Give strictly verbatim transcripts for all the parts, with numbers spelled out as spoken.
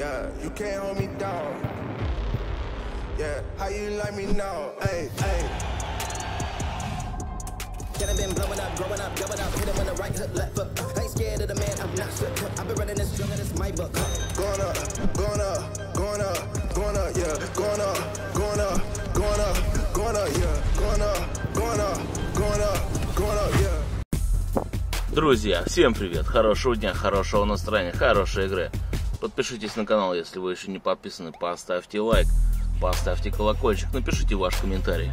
Yeah, you can't hold me down. Yeah, how you like me now? Hey, hey. Can I been blowing up, growing up, going up, hit him on the right hook, left hook. Ain't scared of the man, I'm not shook. I've been running this jungle, this my book. Going up, going up, going up, going up, yeah. Going up, going up, going up, going up, yeah. Going up, going up, going up, going up, yeah. Друзья, всем привет, хорошего дня, хорошего настроения, хорошей игры. Подпишитесь на канал, если вы еще не подписаны, поставьте лайк, поставьте колокольчик, напишите ваш комментарий.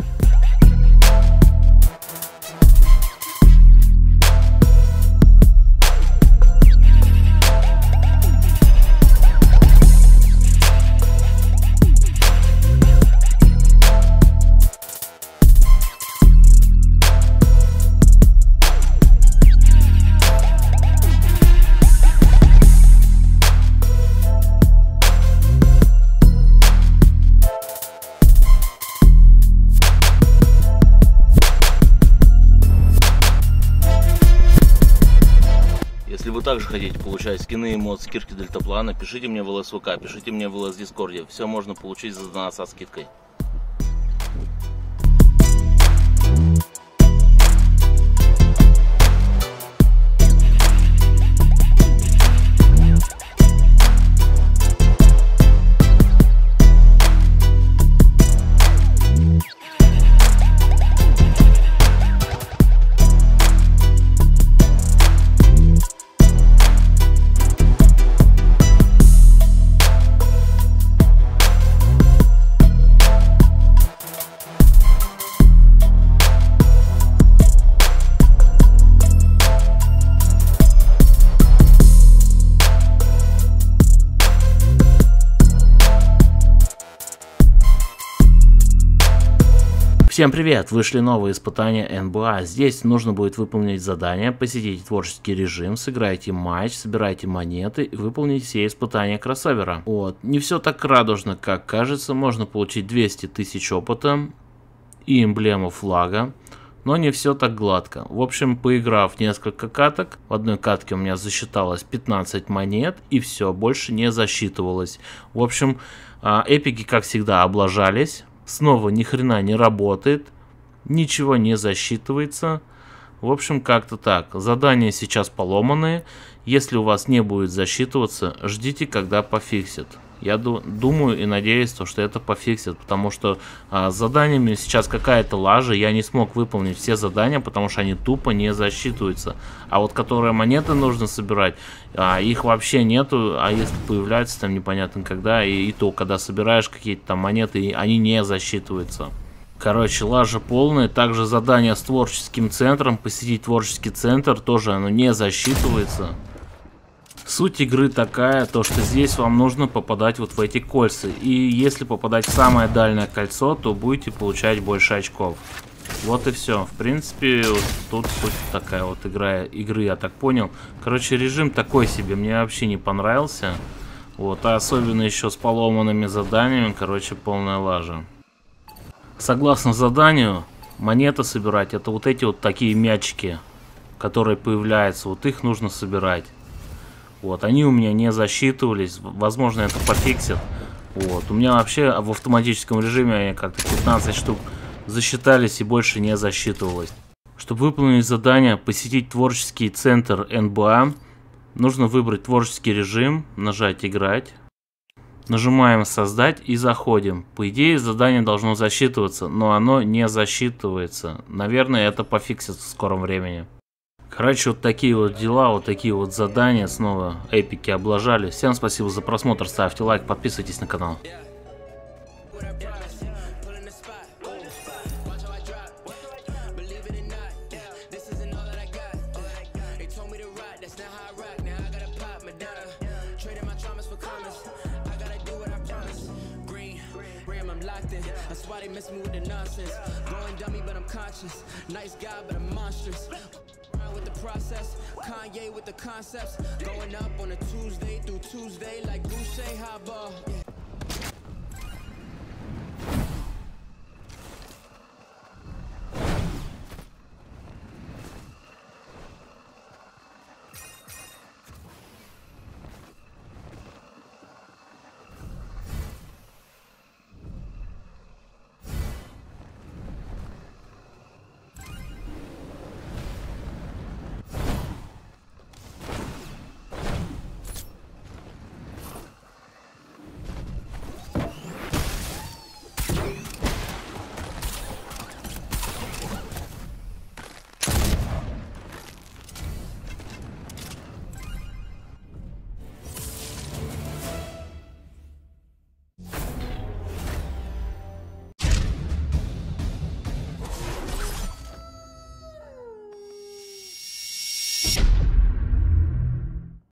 Если вы также хотите получать скины, эмоции, скидки дельтаплана, пишите мне в ЛС ВК, пишите мне в ЛС Дискорде. Все можно получить за донат со скидкой. Всем привет! Вышли новые испытания Эн Би Эй. Здесь нужно будет выполнить задание, посетить творческий режим, сыграйте матч, собирайте монеты и выполнить все испытания кроссовера. Вот. Не все так радужно, как кажется. Можно получить двести тысяч опыта и эмблему флага, но не все так гладко. В общем, поиграв несколько каток, в одной катке у меня засчиталось пятнадцать монет и все, больше не засчитывалось. В общем, эпики, как всегда, облажались. Снова ни хрена не работает, ничего не засчитывается. В общем, как-то так. Задания сейчас поломанные. Если у вас не будет засчитываться, ждите, когда пофиксят. Я думаю и надеюсь, что это пофиксят, потому что а, с заданиями сейчас какая-то лажа. Я не смог выполнить все задания, потому что они тупо не засчитываются. А вот которые монеты нужно собирать, а, их вообще нету. А если появляются там непонятно когда, и, и то, когда собираешь какие-то там монеты, и они не засчитываются. Короче, лажа полная. Также задание с творческим центром, посетить творческий центр, тоже оно не засчитывается. Суть игры такая, то что здесь вам нужно попадать вот в эти кольца. И если попадать в самое дальнее кольцо, то будете получать больше очков. Вот и все. В принципе, вот тут суть такая вот игра, игры, я так понял. Короче, режим такой себе, мне вообще не понравился. Вот, а особенно еще с поломанными заданиями, короче, полная лажа. Согласно заданию, монеты собирать, это вот эти вот такие мячики, которые появляются, вот их нужно собирать. Вот, они у меня не засчитывались, возможно, это пофиксит. Вот, у меня вообще в автоматическом режиме они как-то пятнадцать штук засчитались и больше не засчитывалось. Чтобы выполнить задание, посетить творческий центр Эн Би Эй, нужно выбрать творческий режим, нажать «Играть». Нажимаем «Создать» и заходим. По идее, задание должно засчитываться, но оно не засчитывается. Наверное, это пофиксит в скором времени. Короче, вот такие вот дела, вот такие вот задания, снова эпики облажали. Всем спасибо за просмотр, ставьте лайк, подписывайтесь на канал. That's why they miss me with the nonsense. Going dummy, but I'm conscious. Nice guy, but I'm monstrous. With the process, Kanye with the concepts. Going up on a Tuesday through Tuesday like Boucher Haba.